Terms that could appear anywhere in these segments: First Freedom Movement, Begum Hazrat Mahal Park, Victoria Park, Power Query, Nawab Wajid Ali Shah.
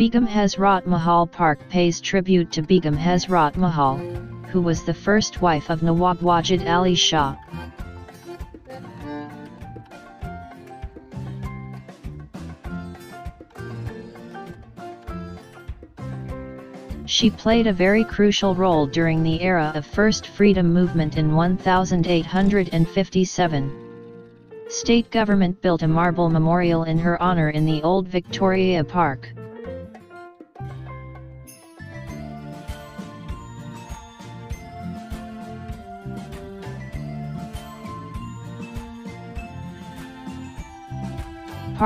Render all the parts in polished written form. Begum Hazrat Mahal Park pays tribute to Begum Hazrat Mahal, who was the first wife of Nawab Wajid Ali Shah. She played a very crucial role during the era of First Freedom Movement in 1857. State government built a marble memorial in her honor in the old Victoria Park.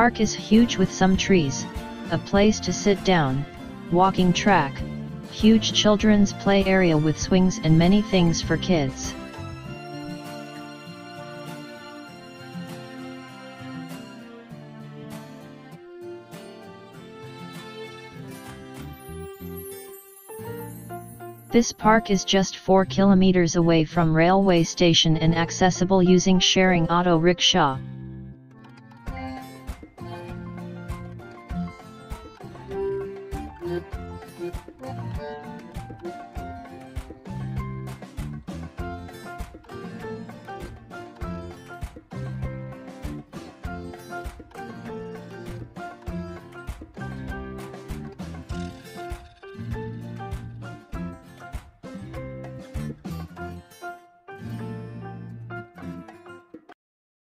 Park is huge with some trees, a place to sit down, walking track, huge children's play area with swings and many things for kids. This park is just 4 kilometers away from railway station and accessible using sharing auto rickshaw.